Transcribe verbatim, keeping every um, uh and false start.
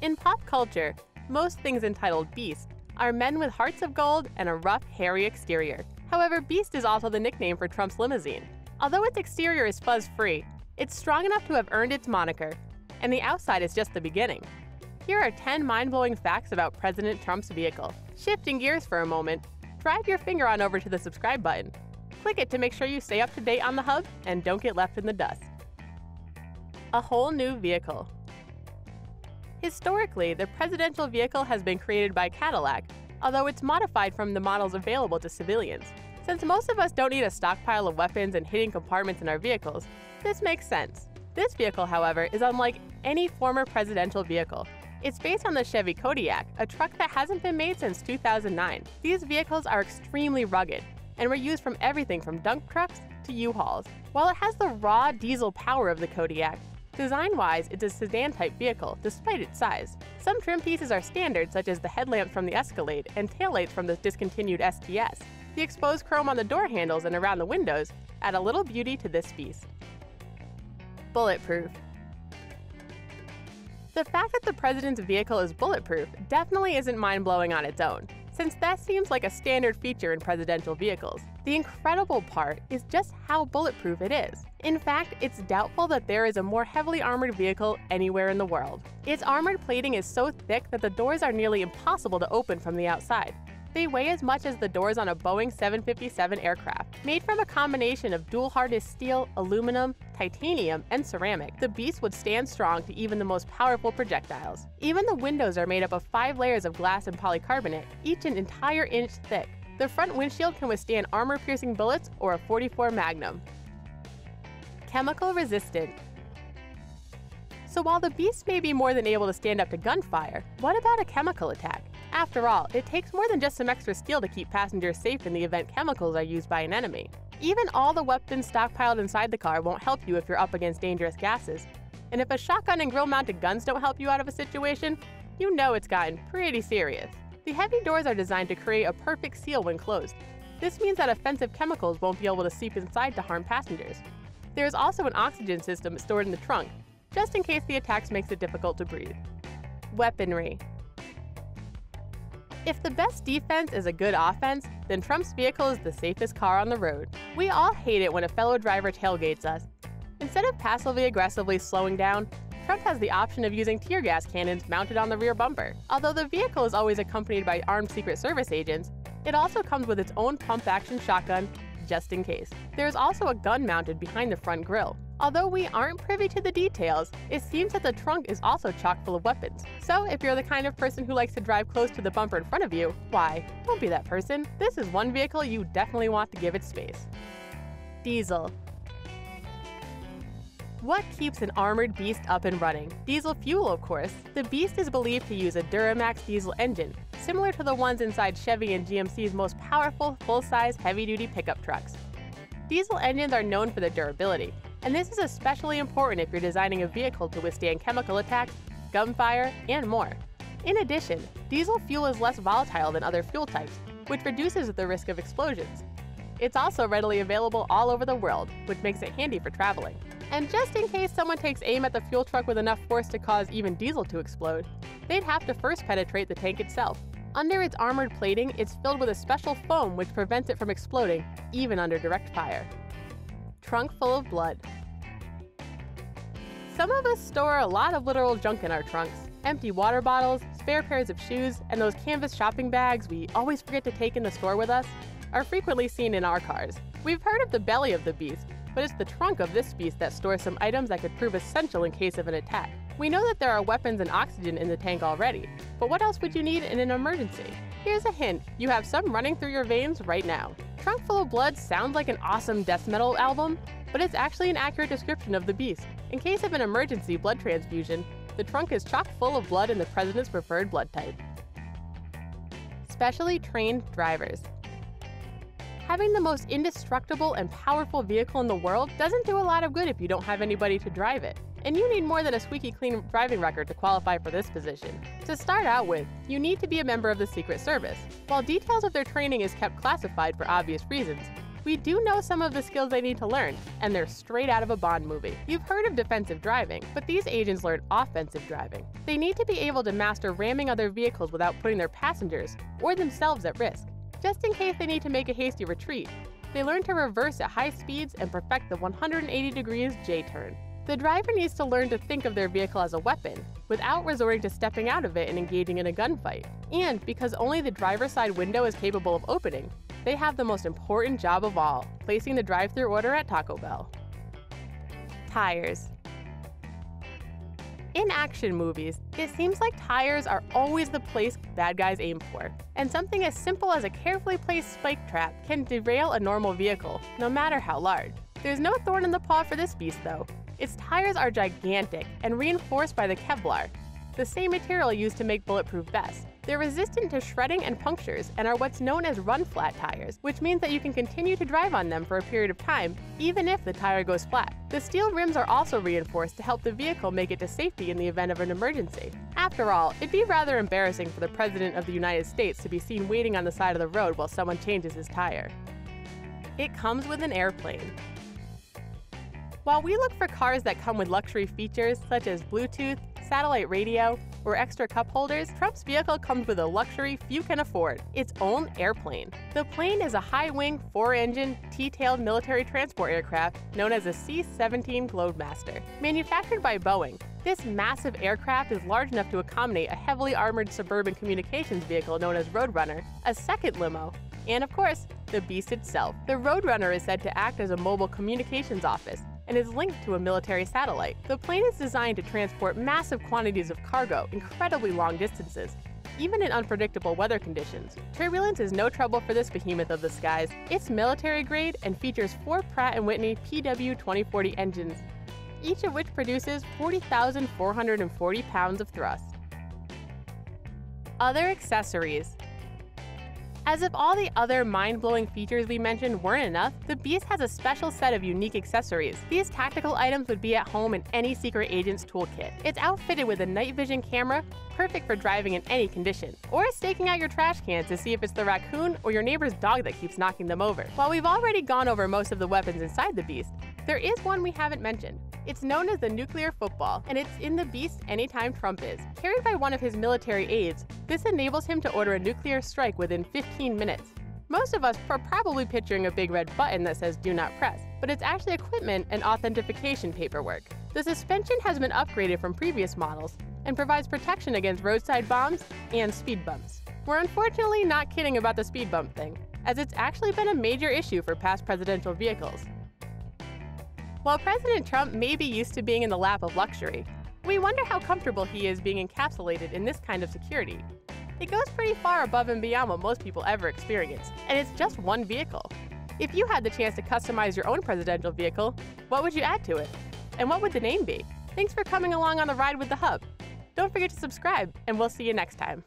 In pop culture, most things entitled Beast are men with hearts of gold and a rough, hairy exterior. However, Beast is also the nickname for Trump's limousine. Although its exterior is fuzz-free, it's strong enough to have earned its moniker, and the outside is just the beginning. Here are ten mind-blowing facts about President Trump's vehicle. Shifting gears for a moment, drive your finger on over to the subscribe button. Click it to make sure you stay up to date on the hub and don't get left in the dust. A whole new vehicle. Historically, the presidential vehicle has been created by Cadillac, although it's modified from the models available to civilians. Since most of us don't need a stockpile of weapons and hidden compartments in our vehicles, this makes sense. This vehicle, however, is unlike any former presidential vehicle. It's based on the Chevy Kodiak, a truck that hasn't been made since two thousand nine. These vehicles are extremely rugged and were used from everything from dump trucks to U-Hauls. While it has the raw diesel power of the Kodiak, design-wise, it's a sedan-type vehicle, despite its size. Some trim pieces are standard, such as the headlamps from the Escalade and taillights from the discontinued S T S. The exposed chrome on the door handles and around the windows add a little beauty to this piece. Bulletproof. The fact that the president's vehicle is bulletproof definitely isn't mind-blowing on its own, since that seems like a standard feature in presidential vehicles. The incredible part is just how bulletproof it is. In fact, it's doubtful that there is a more heavily armored vehicle anywhere in the world. Its armored plating is so thick that the doors are nearly impossible to open from the outside. They weigh as much as the doors on a Boeing seven fifty-seven aircraft. Made from a combination of dual-harness steel, aluminum, titanium, and ceramic, the Beast would stand strong to even the most powerful projectiles. Even the windows are made up of five layers of glass and polycarbonate, each an entire inch thick. The front windshield can withstand armor-piercing bullets or a forty-four Magnum. Chemical resistant. So while the Beast may be more than able to stand up to gunfire, what about a chemical attack? After all, it takes more than just some extra steel to keep passengers safe in the event chemicals are used by an enemy. Even all the weapons stockpiled inside the car won't help you if you're up against dangerous gases. And if a shotgun and grill-mounted guns don't help you out of a situation, you know it's gotten pretty serious. The heavy doors are designed to create a perfect seal when closed. This means that offensive chemicals won't be able to seep inside to harm passengers. There is also an oxygen system stored in the trunk, just in case the attacks makes it difficult to breathe. Weaponry. If the best defense is a good offense, then Trump's vehicle is the safest car on the road. We all hate it when a fellow driver tailgates us. Instead of passively aggressively slowing down, Trump has the option of using tear gas cannons mounted on the rear bumper. Although the vehicle is always accompanied by armed Secret Service agents, it also comes with its own pump-action shotgun, just in case. There is also a gun mounted behind the front grille. Although we aren't privy to the details, it seems that the trunk is also chock full of weapons. So if you're the kind of person who likes to drive close to the bumper in front of you, why, don't be that person. This is one vehicle you definitely want to give it space. Diesel. What keeps an armored Beast up and running? Diesel fuel, of course. The Beast is believed to use a Duramax diesel engine, similar to the ones inside Chevy and G M C's most powerful full-size heavy-duty pickup trucks. Diesel engines are known for their durability, and this is especially important if you're designing a vehicle to withstand chemical attacks, gunfire, and more. In addition, diesel fuel is less volatile than other fuel types, which reduces the risk of explosions. It's also readily available all over the world, which makes it handy for traveling. And just in case someone takes aim at the fuel truck with enough force to cause even diesel to explode, they'd have to first penetrate the tank itself. Under its armored plating, it's filled with a special foam which prevents it from exploding, even under direct fire. Trunk full of blood. Some of us store a lot of literal junk in our trunks. Empty water bottles, spare pairs of shoes, and those canvas shopping bags we always forget to take in the store with us are frequently seen in our cars. We've heard of the belly of the Beast, but it's the trunk of this Beast that stores some items that could prove essential in case of an attack. We know that there are weapons and oxygen in the tank already, but what else would you need in an emergency? Here's a hint, you have some running through your veins right now. Trunk Full of Blood sounds like an awesome death metal album, but it's actually an accurate description of the Beast. In case of an emergency blood transfusion, the trunk is chock full of blood in the president's preferred blood type. Specially trained drivers. Having the most indestructible and powerful vehicle in the world doesn't do a lot of good if you don't have anybody to drive it. And you need more than a squeaky clean driving record to qualify for this position. To start out with, you need to be a member of the Secret Service. While details of their training is kept classified for obvious reasons, We do know some of the skills they need to learn, and they're straight out of a Bond movie. You've heard of defensive driving, but these agents learn offensive driving. They need to be able to master ramming other vehicles without putting their passengers or themselves at risk, just in case they need to make a hasty retreat. They learn to reverse at high speeds and perfect the one hundred eighty degrees J-turn. The driver needs to learn to think of their vehicle as a weapon, without resorting to stepping out of it and engaging in a gunfight. And because only the driver's side window is capable of opening, they have the most important job of all, placing the drive-thru order at Taco Bell. Tires. In action movies, it seems like tires are always the place bad guys aim for, and something as simple as a carefully placed spike trap can derail a normal vehicle, no matter how large. There's no thorn in the paw for this beast, though. Its tires are gigantic and reinforced by the Kevlar, the same material used to make bulletproof vests. They're resistant to shredding and punctures and are what's known as run-flat tires, which means that you can continue to drive on them for a period of time, even if the tire goes flat. The steel rims are also reinforced to help the vehicle make it to safety in the event of an emergency. After all, it'd be rather embarrassing for the President of the United States to be seen waiting on the side of the road while someone changes his tire. It comes with an airplane. While we look for cars that come with luxury features such as Bluetooth, satellite radio, or extra cup holders, Trump's vehicle comes with a luxury few can afford, its own airplane. The plane is a high-wing, four-engine, T-tailed military transport aircraft known as a C seventeen Globemaster. Manufactured by Boeing, this massive aircraft is large enough to accommodate a heavily armored suburban communications vehicle known as Roadrunner, a second limo, and of course, the Beast itself. The Roadrunner is said to act as a mobile communications office, and is linked to a military satellite. The plane is designed to transport massive quantities of cargo incredibly long distances, even in unpredictable weather conditions. Turbulence is no trouble for this behemoth of the skies. It's military grade and features four Pratt and Whitney P W twenty forty engines, each of which produces forty thousand four hundred forty pounds of thrust. Other accessories. As if all the other mind-blowing features we mentioned weren't enough, the Beast has a special set of unique accessories. These tactical items would be at home in any secret agent's toolkit. It's outfitted with a night vision camera, perfect for driving in any condition, or staking out your trash cans to see if it's the raccoon or your neighbor's dog that keeps knocking them over. While we've already gone over most of the weapons inside the Beast, there is one we haven't mentioned. It's known as the nuclear football, and it's in the Beast anytime Trump is. Carried by one of his military aides, this enables him to order a nuclear strike within fifteen minutes. Most of us are probably picturing a big red button that says do not press, but it's actually equipment and authentication paperwork. The suspension has been upgraded from previous models and provides protection against roadside bombs and speed bumps. We're unfortunately not kidding about the speed bump thing, as it's actually been a major issue for past presidential vehicles. While President Trump may be used to being in the lap of luxury, we wonder how comfortable he is being encapsulated in this kind of security. It goes pretty far above and beyond what most people ever experience, and it's just one vehicle. If you had the chance to customize your own presidential vehicle, what would you add to it? And what would the name be? Thanks for coming along on the ride with the Hub. Don't forget to subscribe, and we'll see you next time.